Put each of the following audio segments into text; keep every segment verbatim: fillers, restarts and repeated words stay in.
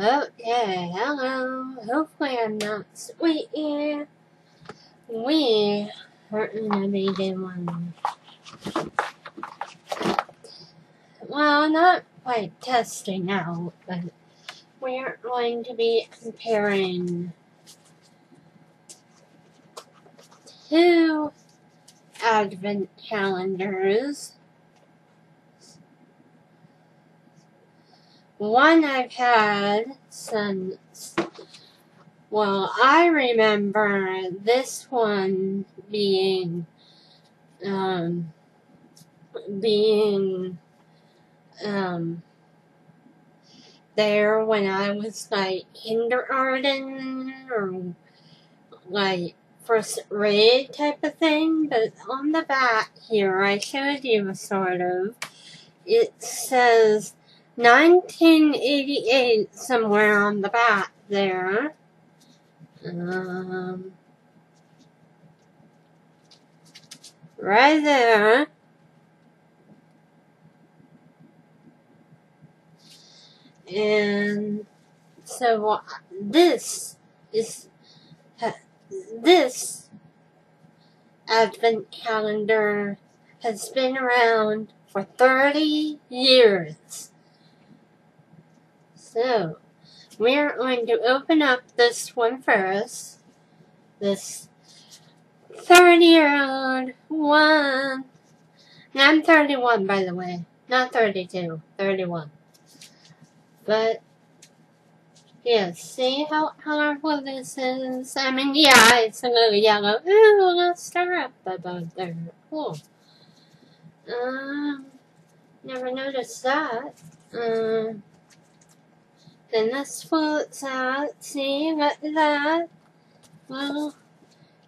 Oh yeah, hello. Hopefully I'm not sweating. We are gonna be doing, well, not like testing out, but we're going to be comparing two advent calendars. One I've had since, well, I remember this one being, um, being, um, there when I was, like, kindergarten or, like, first grade type of thing, but on the back here, I showed you sort of, it says nineteen eighty-eight somewhere on the back there. Um, right there. And so this is, this advent calendar has been around for thirty years. So, we're going to open up this one first. This thirty-year-old one. Now, I'm thirty-one, by the way. Not thirty-two. thirty-one. But, yeah, see how colorful this is? I mean, yeah, it's a little yellow. Ooh, let's stir up about there. Cool. Um, never noticed that. Um... Then this floats out, see, look at that. Little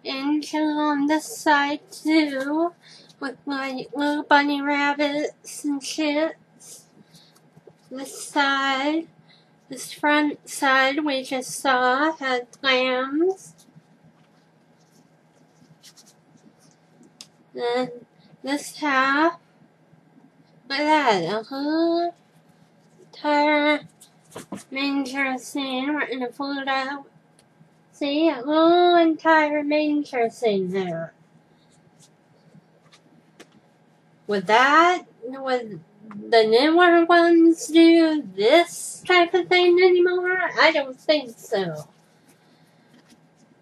angel on this side too, with like little bunny rabbits and shit. This side, this front side we just saw had lambs. Then this half, look at that, a whole entire manger scene. We're gonna pull it out. See, a whole entire manger scene there. Would that, would the newer ones do this type of thing anymore? I don't think so.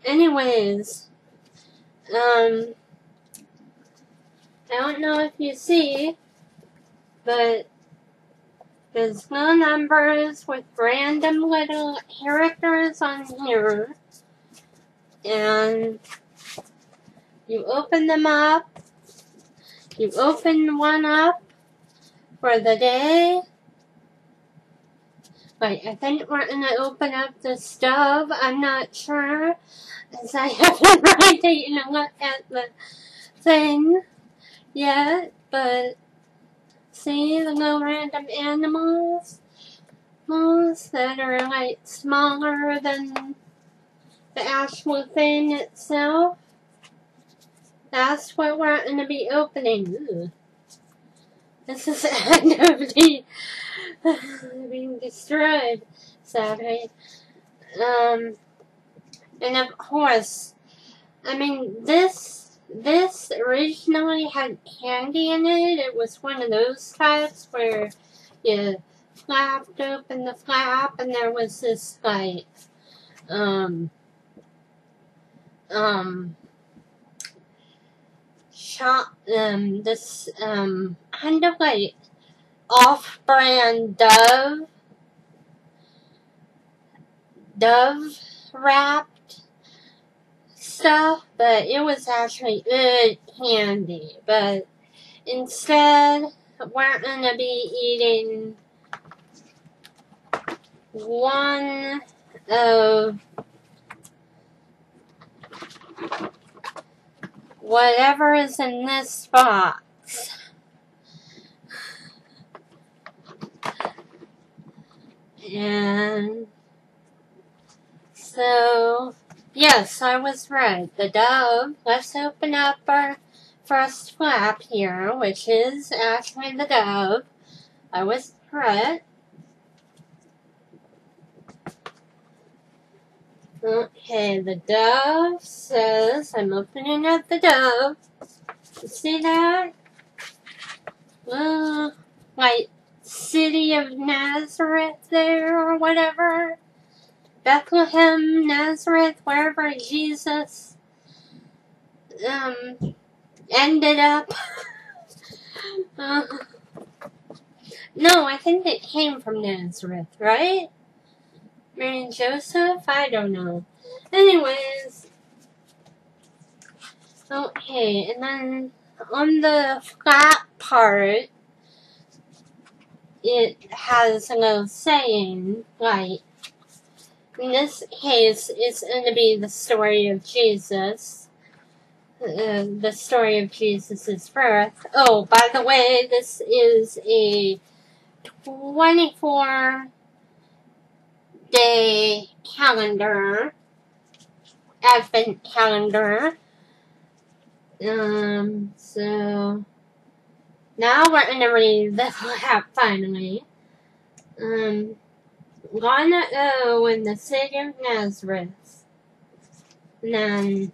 Anyways, um, I don't know if you see, but there's little numbers with random little characters on here, and you open them up, you open one up for the day. Wait, I think we're going to open up this dove, I'm not sure, as I haven't really taken a look at the thing yet, but see the little random animals, animals that are like smaller than the actual thing itself. That's what we're going to be opening. Ooh. This is activity being destroyed, sadly. Um, and of course, I mean this. This originally had candy in it. It was one of those types where you flapped open the flap and there was this like, um, um, shot, um, this, um, kind of like off-brand dove, dove wrapped stuff, but it was actually good candy. But instead, we're gonna be eating one of whatever is in this box. And so, yes, I was right. The dove. Let's open up our first flap here, which is actually the dove. I was correct. Okay, the Dove says, I'm opening up the Dove. You see that? Uh, like, City of Nazareth there, or whatever. Bethlehem, Nazareth, wherever Jesus um, ended up. uh, no, I think it came from Nazareth, right? Mary and Joseph? I don't know. Anyways. Okay, and then on the flat part, it has a little saying, like, in this case, it's going to be the story of Jesus. Uh, the story of Jesus' birth. Oh, by the way, this is a twenty-four day calendar, Advent calendar. Um, so now we're going to read the lap finally. Um, long ago in the city of Nazareth. And then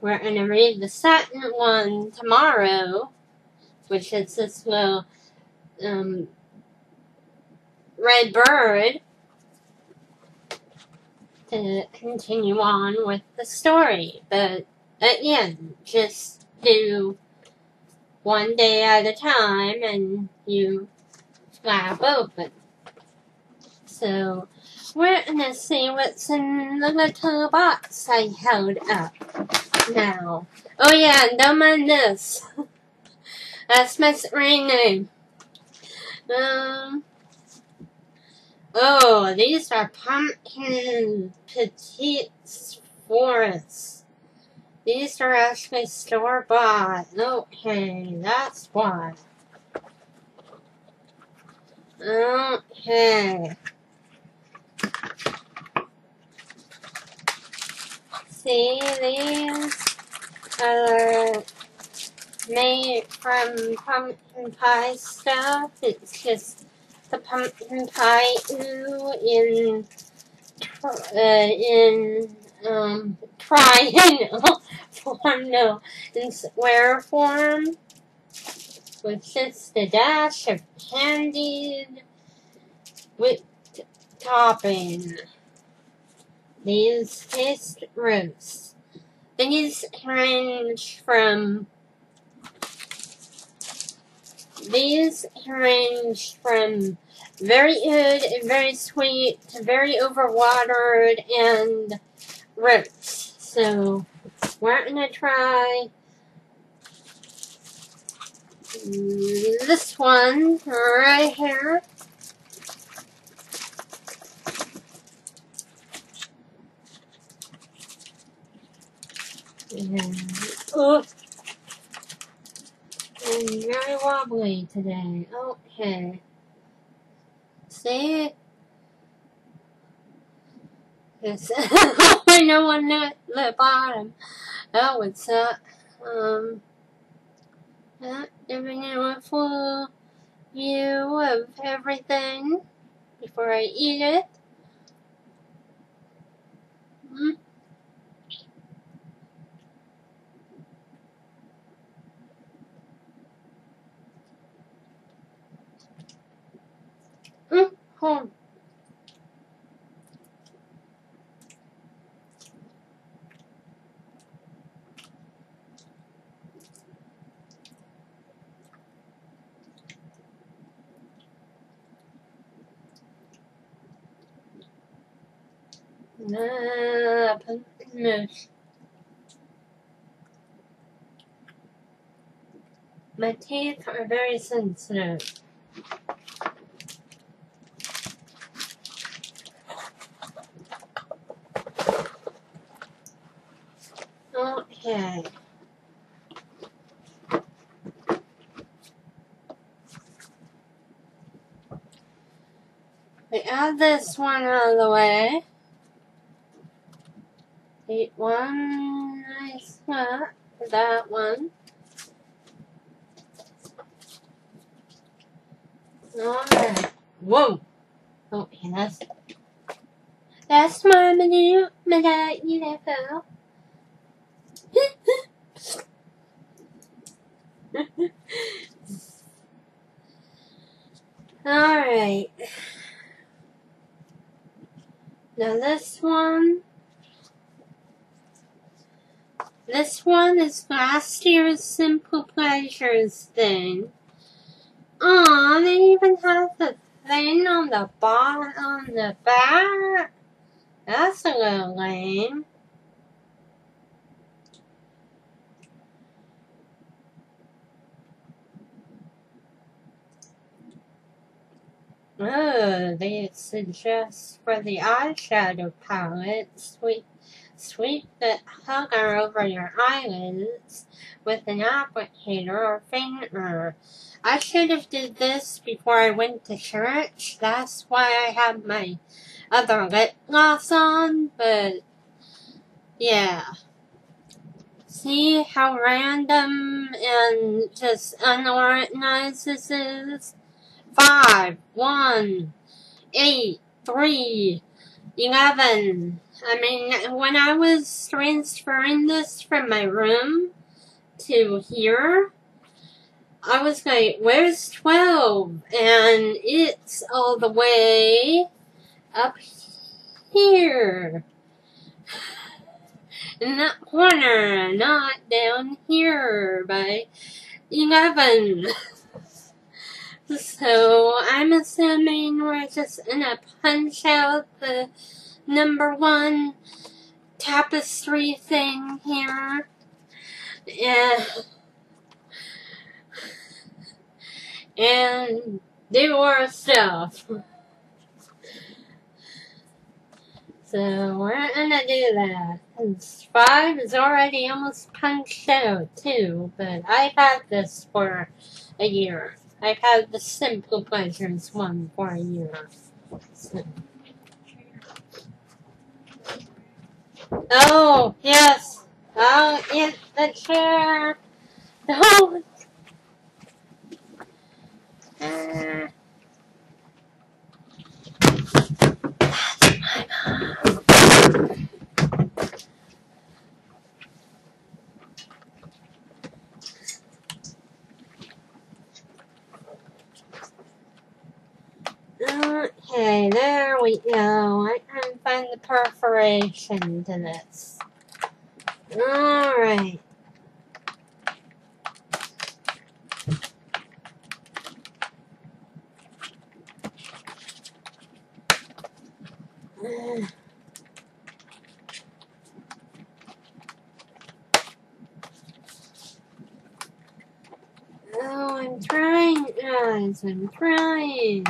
we're going to read the second one tomorrow, which is this little, um, red bird, to continue on with the story. But again, just do one day at a time and you flap open. So we're gonna see what's in the little box I held up now. Oh yeah, don't mind this. That's my screen name. Um Oh, these are pumpkin petites forests. These are actually store-bought. Okay, that's why. Okay. See, these are made from pumpkin pie stuff. It's just the pumpkin pie ooh in uh, in um triangle form, no, in square form, with just a dash of candied whipped topping. These taste roast. These range from These range from very good and very sweet to very overwatered and roots. So we're gonna try this one right here. And, oh. I'm very wobbly today. Okay. See? Yes. I know I'm not the bottom. That would suck. Um, not giving you a full view of everything before I eat it. Mm. Mm, home. Ah, pumpkin mush. My teeth are very sensitive. Okay. We add this one out of the way. Eat one nice one, that one. Alright. Whoa! Okay, that's That's my menu, my U F O. Alright. Now this one. This one is last year's Simple Pleasures thing. Aw, they even have the thing on the bottom, on the back. That's a little lame. Oh, they suggest for the eyeshadow palette, sweep, sweep the color over your eyelids with an applicator or finger. I should have did this before I went to church. That's why I had my other lip gloss on, but yeah. See how random and just unorganized this is? Five, one, eight, three, eleven. I mean, when I was transferring this from my room to here, I was like, where's twelve? And it's all the way up here. In that corner, not down here by eleven. So, I'm assuming we're just gonna punch out the number one tapestry thing here. And, and do our stuff. So, we're gonna do that. And five is already almost punched out, too. But I've had this for a year. I've had the Simple Pleasures one for a year. So. Oh, yes! I'll get the chair! No! Uh, that's my mom! Okay, there we go. I can find the perforation to this. Alright. Oh, I'm trying, guys. I'm trying.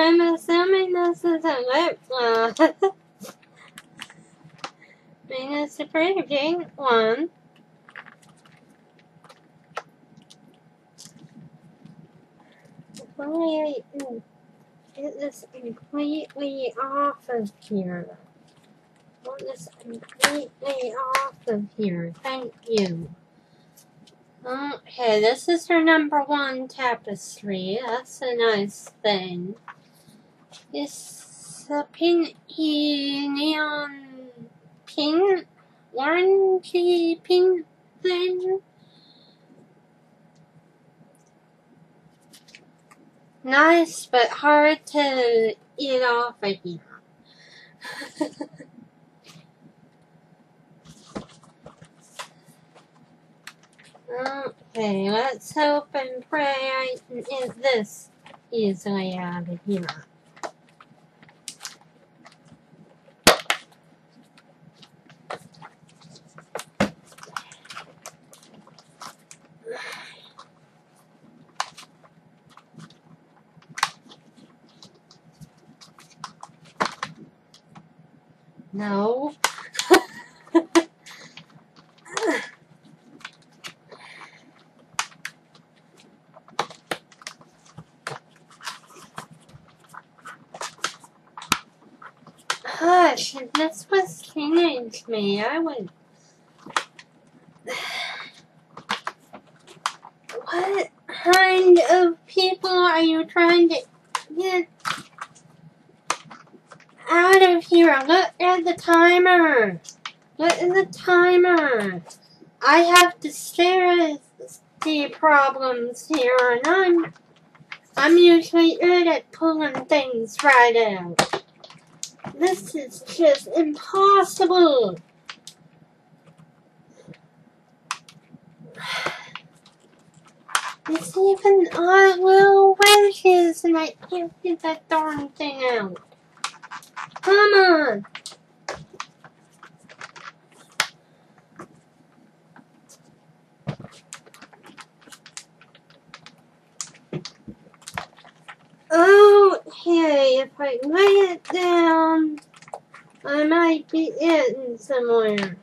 I'm assuming this is a lip gloss. I mean, it's a pretty pink one. If only I can get this completely off of here. Get this completely off of here. Thank you. Okay, this is her number one tapestry. That's a nice thing. It's a pinky neon pink, orangey pink thing. Nice, but hard to eat off of here. Okay, let's hope and pray I can get this easily out of here. No. Hush, if this was teenage me, I would by the timer. What is the timer? I have the dexterity problems here, and I'm I'm usually good at pulling things right out. This is just impossible. It's even odd little wedges, and I can't get that darn thing out. Come on! Okay, if I lay it down, I might be in somewhere.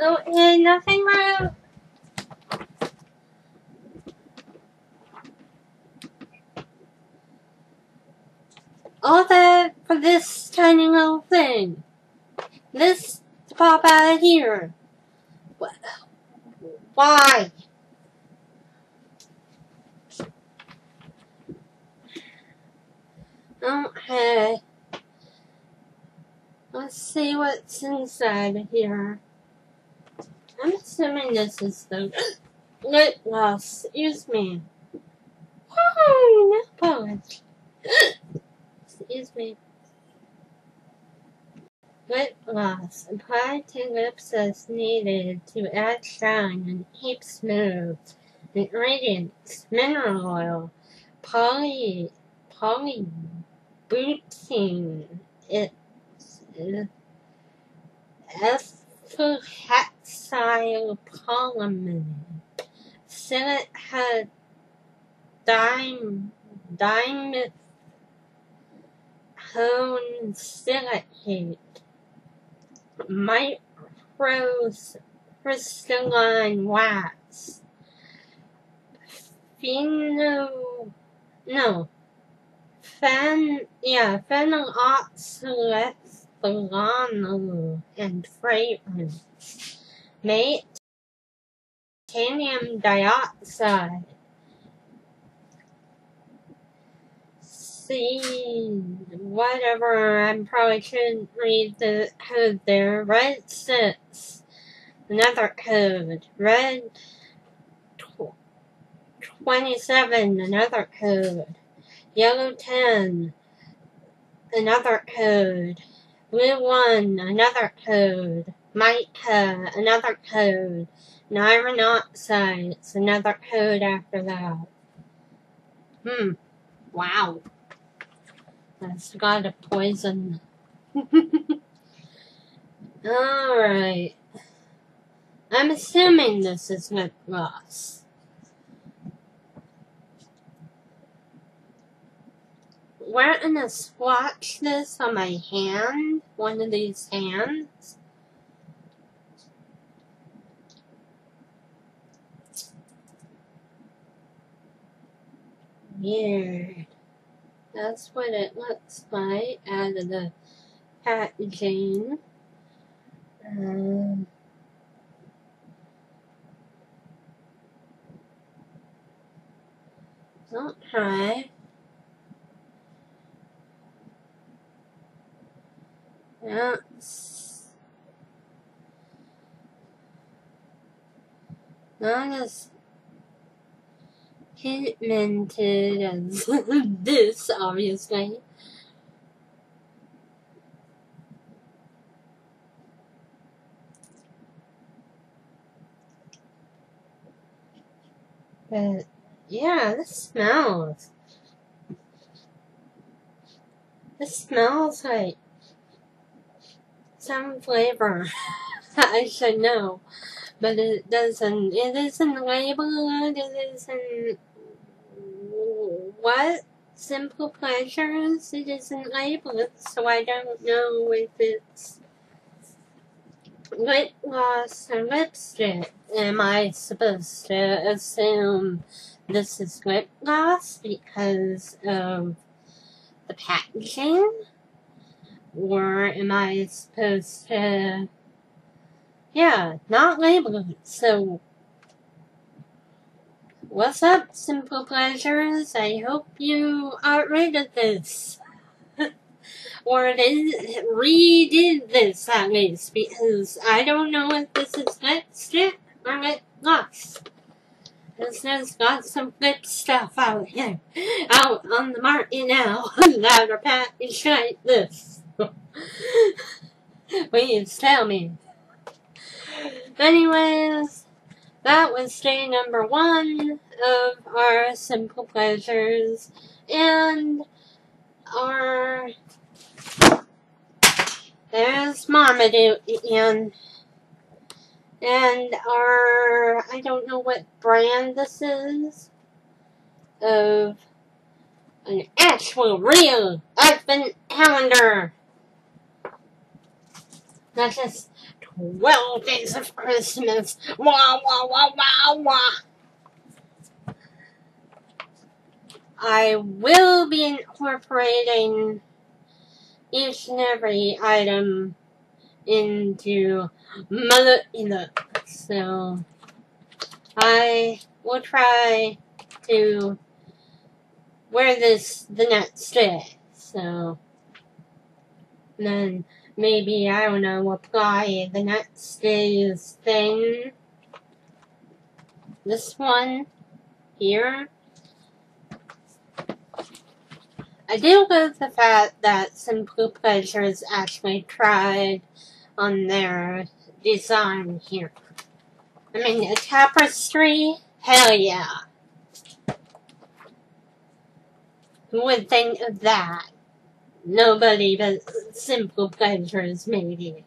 Okay, nothing wrong. All that for this tiny little thing. This to pop out of here. Why? Okay. Let's see what's inside of here. I'm assuming this is the lip gloss. Excuse me. Hi, nail polish. Excuse me. Lip gloss. Apply to lips as needed to add shine and keep smooth. Ingredients: mineral oil, poly, polybutene, it's ethyl polyamide, silica dimethone silicate, microcrystalline wax, phenol, no, phen, yeah, phenoxylethanoate and fragrance. Mate, titanium dioxide, see, whatever, I probably shouldn't read the code there, red six, another code, red tw twenty-seven, another code, yellow ten, another code, blue one, another code, mica, another code, and iron oxide, it's another code after that. Hmm. Wow. That's got a poison. Alright. I'm assuming this is lip gloss. We're gonna swatch this on my hand, one of these hands. Weird. That's what it looks like out of the packaging. Um, okay. That's not as pigmented as this, obviously. But yeah, this smells. This smells like some flavor. I should know, but it doesn't. It isn't labeled. It isn't. What? Simple Pleasures? It isn't labeled, so I don't know if it's lip gloss or lipstick. Am I supposed to assume this is lip gloss because of the packaging? Or am I supposed to Yeah, not labeled. So, what's up, Simple Pleasures? I hope you got rid of this. Or they redid this, at least, because I don't know if this is next yet or it lost. This has got some good stuff out here, out on the market now, that are packaged like this. Please tell me. Anyways, that was day number one of our Simple Pleasures, and our... There's Marmaduke again. And our, I don't know what brand this is, of an actual real advent calendar. Not just twelve days of Christmas. Wah, wah, wah, wah, wah. I will be incorporating each and every item into Mother in the, so I will try to wear this the next day, so then maybe, I don't know, apply the next day's thing, this one here. I do love the fact that Simple Pleasures actually tried on their design here. I mean, a tapestry? Hell yeah. Who would think of that? Nobody but Simple Pleasures, maybe.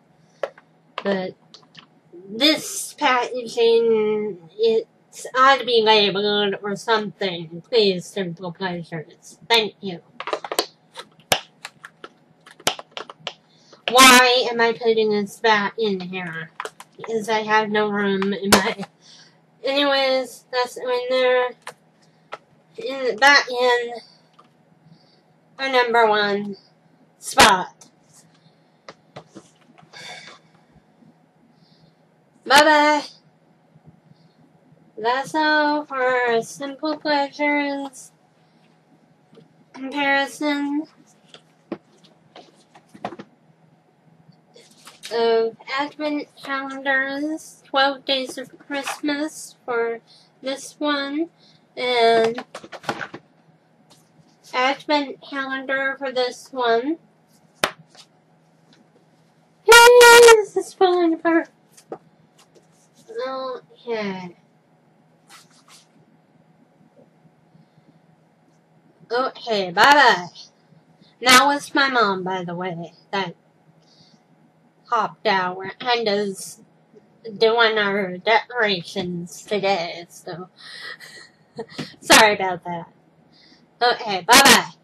But this packaging, it's ought to be labeled or something. Please, Simple Pleasures. Thank you. Why am I putting this back in here? Because I have no room in my... Anyways, that's in there. In, back in our number one spot. Bye-bye. That's all for our Simple Pleasures comparison of advent calendars, twelve days of Christmas for this one, and advent calendar for this one. Yay, this is falling apart. Okay. Okay, bye-bye. Now it's my mom, by the way, that popped out and is doing our decorations today, so sorry about that. Okay, bye-bye.